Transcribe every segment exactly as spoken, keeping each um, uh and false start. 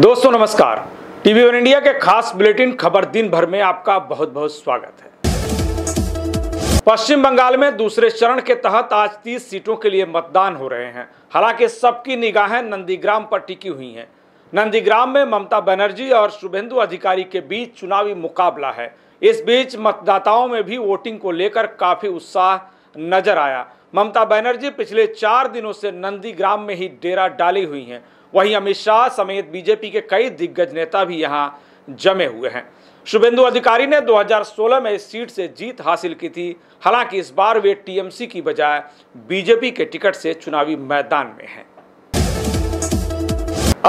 दोस्तों नमस्कार, TV one India के खास बुलेटिन खबर दिन भर में आपका बहुत बहुत स्वागत है। पश्चिम बंगाल में दूसरे चरण के तहत आज तीस सीटों के लिए मतदान हो रहे हैं। हालांकि सबकी निगाहें नंदीग्राम पर टिकी हुई हैं। नंदीग्राम में ममता बनर्जी और शुभेंदु अधिकारी के बीच चुनावी मुकाबला है। इस बीच मतदाताओं में भी वोटिंग को लेकर काफी उत्साह नजर आया। ममता बनर्जी पिछले चार दिनों से नंदीग्राम में ही डेरा डाली हुई हैं। वहीं अमित शाह समेत बीजेपी के कई दिग्गज नेता भी यहां जमे हुए हैं। शुभेंदु अधिकारी ने दो हज़ार सोलह में इस सीट से जीत हासिल की थी। हालांकि इस बार वे टीएमसी की बजाय बीजेपी के टिकट से चुनावी मैदान में हैं।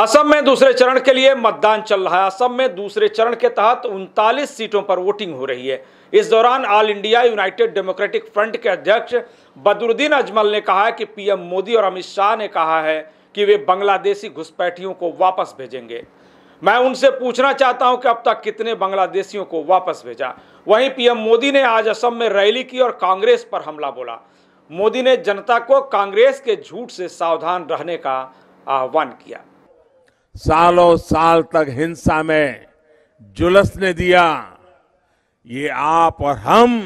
असम में दूसरे चरण के लिए मतदान चल रहा है। असम में दूसरे चरण के तहत उनतालीस सीटों पर वोटिंग हो रही है। इस दौरान All India United Democratic Front के अध्यक्ष बद्रुद्दीन अजमल ने कहा है कि पीएम मोदी और अमित शाह ने कहा है कि वे बांग्लादेशी घुसपैठियों को वापस भेजेंगे। मैं उनसे पूछना चाहता हूं कि अब तक कितने बांग्लादेशियों को वापस भेजा। वहीं पीएम मोदी ने आज असम में रैली की और कांग्रेस पर हमला बोला। मोदी ने जनता को कांग्रेस के झूठ से सावधान रहने का आह्वान किया। सालों साल तक हिंसा में जुलसने दिया, ये आप और हम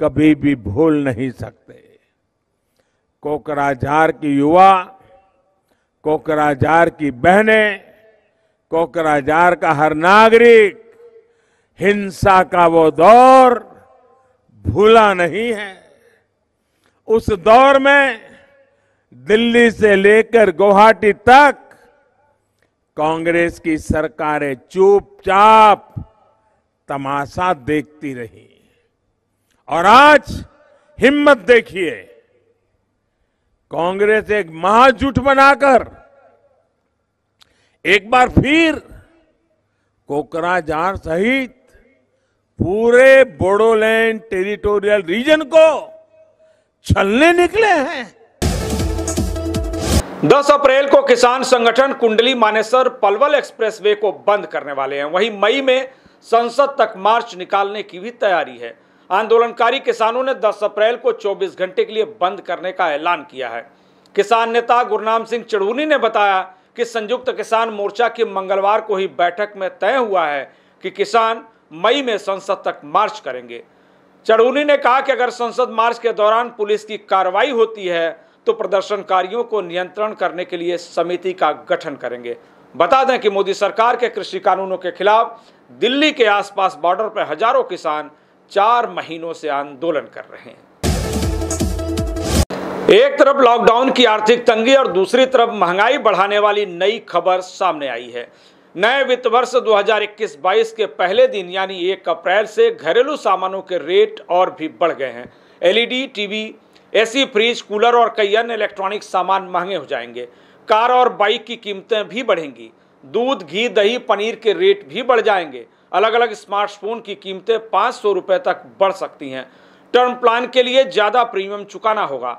कभी भी भूल नहीं सकते। कोकराझार की युवा, कोकराझार की बहनें, कोकराझार का हर नागरिक हिंसा का वो दौर भूला नहीं है। उस दौर में दिल्ली से लेकर गुवाहाटी तक कांग्रेस की सरकारें चुपचाप तमाशा देखती रही। और आज हिम्मत देखिए, कांग्रेस एक महाजुट बनाकर एक बार फिर कोकराझार सहित पूरे बोडोलैंड टेरिटोरियल रीजन को छलने निकले हैं। दस अप्रैल को किसान संगठन कुंडली मानेसर पलवल एक्सप्रेसवे को बंद करने वाले हैं। वहीं मई में संसद तक मार्च निकालने की भी तैयारी है। आंदोलनकारी किसानों ने दस अप्रैल को चौबीस घंटे के लिए बंद करने का ऐलान किया है। किसान नेता गुरनाम सिंह चढ़ूनी ने बताया कि संयुक्त किसान मोर्चा की मंगलवार को ही बैठक में तय हुआ है कि किसान मई में संसद तक मार्च करेंगे। चढ़ूनी ने कहा कि अगर संसद मार्च के दौरान पुलिस की कार्रवाई होती है तो प्रदर्शनकारियों को नियंत्रण करने के लिए समिति का गठन करेंगे। बता दें कि मोदी सरकार के कृषि कानूनों के खिलाफ दिल्ली के आसपास बॉर्डर पर हजारों किसान चार महीनों से आंदोलन कर रहे हैं। एक तरफ लॉकडाउन की आर्थिक तंगी और दूसरी तरफ महंगाई बढ़ाने वाली नई खबर सामने आई है। नए वित्त वर्ष दो हज़ार इक्कीस बाईस के पहले दिन यानी एक अप्रैल से घरेलू सामानों के रेट और भी बढ़ गए हैं। LED TV, AC, fridge, cooler और कई अन्य इलेक्ट्रॉनिक सामान महंगे हो जाएंगे। कार और बाइक की कीमतें भी बढ़ेंगी। दूध, घी, दही, पनीर के रेट भी बढ़ जाएंगे। अलग अलग स्मार्टफोन की कीमतें पाँच सौ रुपये तक बढ़ सकती हैं। टर्म प्लान के लिए ज़्यादा प्रीमियम चुकाना होगा।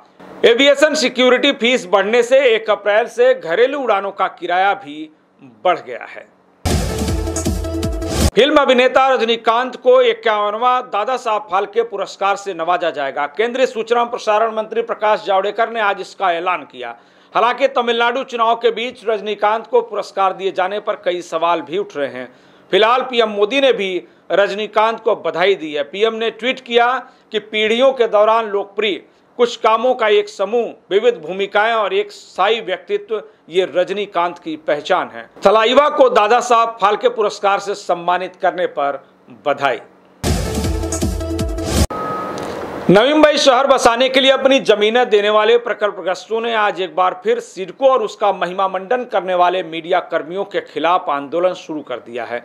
एविएशन सिक्योरिटी फीस बढ़ने से एक अप्रैल से घरेलू उड़ानों का किराया भी बढ़ गया है। फिल्म अभिनेता रजनीकांत को इक्यावनवां दादा साहब फालके पुरस्कार से नवाजा जाएगा। केंद्रीय सूचना और प्रसारण मंत्री प्रकाश जावड़ेकर ने आज इसका ऐलान किया। हालांकि तमिलनाडु चुनाव के बीच रजनीकांत को पुरस्कार दिए जाने पर कई सवाल भी उठ रहे हैं। फिलहाल पीएम मोदी ने भी रजनीकांत को बधाई दी है। पीएम ने ट्वीट किया कि पीढ़ियों के दौरान लोकप्रिय कुछ कामों का एक समूह, विविध भूमिकाएं और एक स्थायी व्यक्तित्व, ये रजनीकांत की पहचान है। थलाइवा को दादा साहब फाल्के पुरस्कार से सम्मानित करने पर बधाई। नवी मुंबई शहर बसाने के लिए अपनी जमीनें देने वाले प्रकल्पग्रस्तों ने आज एक बार फिर सिडको और उसका महिमामंडन करने वाले मीडिया कर्मियों के खिलाफ आंदोलन शुरू कर दिया है।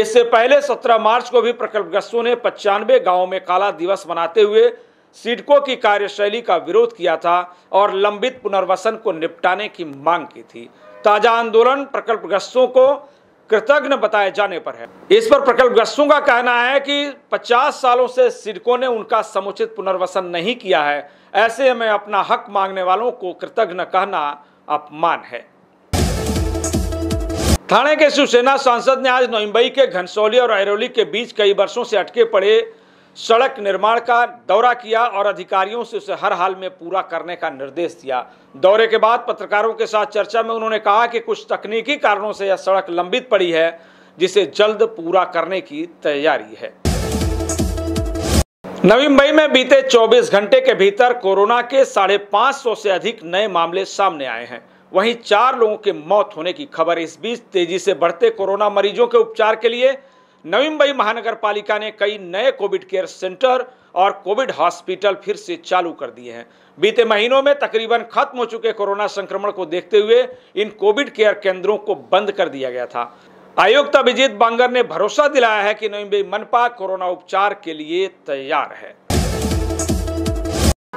इससे पहले सत्रह मार्च को भी प्रकल्पग्रस्तों ने पचानवे गाँव में काला दिवस मनाते हुए सिडको की कार्यशैली का विरोध किया था और लंबित पुनर्वसन को निपटाने की मांग की थी। ताजा आंदोलन प्रकल्पग्रस्तों को कृतज्ञ बताए जाने पर है। इस पर प्रकल्पग्रस्तों का कहना है कि पचास सालों से सिडको ने उनका समुचित पुनर्वसन नहीं किया है। ऐसे में अपना हक मांगने वालों को कृतज्ञ कहना अपमान है। थाने के शिवसेना सांसद ने आज नवी मुंबई के घनसौली और ऐरोली के बीच कई वर्षों से अटके पड़े सड़क निर्माण का दौरा किया और अधिकारियों से उसे हर हाल में पूरा करने का निर्देश दिया। दौरे के बाद पत्रकारों के साथ चर्चा में उन्होंने कहा कि कुछ तकनीकी कारणों से यह सड़क लंबित पड़ी है, जिसे जल्द पूरा करने की तैयारी है। नवी मुंबई में बीते चौबीस घंटे के भीतर कोरोना के साढ़े पाँच सौ से अधिक नए मामले सामने आए हैं। वहीं चार लोगों के मौत होने की खबर। इस बीच तेजी से बढ़ते कोरोना मरीजों के उपचार के लिए नवी मुंबई महानगर पालिका ने कई नए कोविड केयर सेंटर और कोविड हॉस्पिटल फिर से चालू कर दिए हैं। बीते महीनों में तकरीबन खत्म हो चुके कोरोना संक्रमण को देखते हुए इन कोविड केयर केंद्रों को बंद कर दिया गया था। आयुक्त अभिजीत बांगर ने भरोसा दिलाया है कि नवी मुंबई मनपा कोरोना उपचार के लिए तैयार है।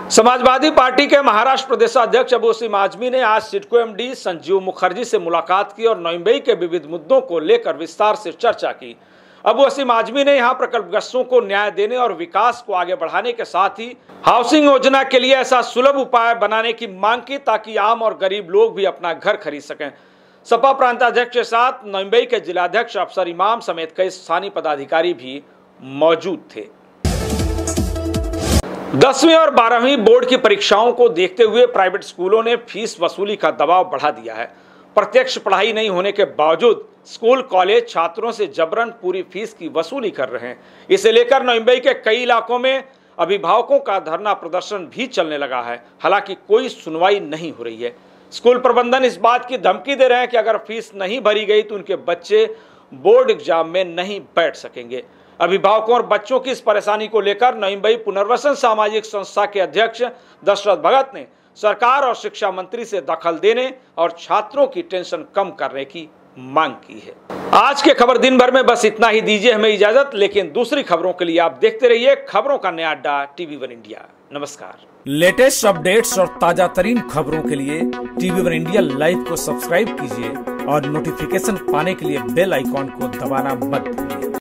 समाजवादी पार्टी के महाराष्ट्र प्रदेशाध्यक्ष अबू आसिम आजमी ने आज सिडको एमडी संजीव मुखर्जी से मुलाकात की और नवी मुंबई के विविध मुद्दों को लेकर विस्तार से चर्चा की। अबू आसिम आजमी ने यहाँ प्रकल्पग्रस्तों को न्याय देने और विकास को आगे बढ़ाने के साथ ही हाउसिंग योजना के लिए ऐसा सुलभ उपाय बनाने की मांग की ताकि आम और गरीब लोग भी अपना घर खरीद सकें। सपा प्रांताध्यक्ष के साथ नवी मुंबई के जिलाध्यक्ष अफसर इमाम समेत कई स्थानीय पदाधिकारी भी मौजूद थे। दसवीं और बारहवीं बोर्ड की परीक्षाओं को देखते हुए प्राइवेट स्कूलों ने फीस वसूली का दबाव बढ़ा दिया है। प्रत्यक्ष पढ़ाई नहीं होने के बावजूद स्कूल कॉलेज छात्रों से जबरन पूरी फीस की वसूली कर रहे हैं। इसे लेकर नवी मुंबई के कई इलाकों में अभिभावकों का धरना प्रदर्शन भी चलने लगा है। हालांकि कोई सुनवाई नहीं हो रही है। स्कूल प्रबंधन इस बात की धमकी दे रहे हैं कि अगर फीस नहीं भरी गई तो उनके बच्चे बोर्ड एग्जाम में नहीं बैठ सकेंगे। अभिभावकों और बच्चों की इस परेशानी को लेकर नवी मुंबई पुनर्वसन सामाजिक संस्था के अध्यक्ष दशरथ भगत ने सरकार और शिक्षा मंत्री से दखल देने और छात्रों की टेंशन कम करने की मांग की है। आज के खबर दिन भर में बस इतना ही। दीजिए हमें इजाजत, लेकिन दूसरी खबरों के लिए आप देखते रहिए खबरों का नया अड्डा टीवी वन इंडिया। नमस्कार। लेटेस्ट अपडेट्स और ताजा तरीन खबरों के लिए टीवी वन इंडिया लाइव को सब्सक्राइब कीजिए और नोटिफिकेशन पाने के लिए बेल आइकॉन को दबाना मत भूलिए।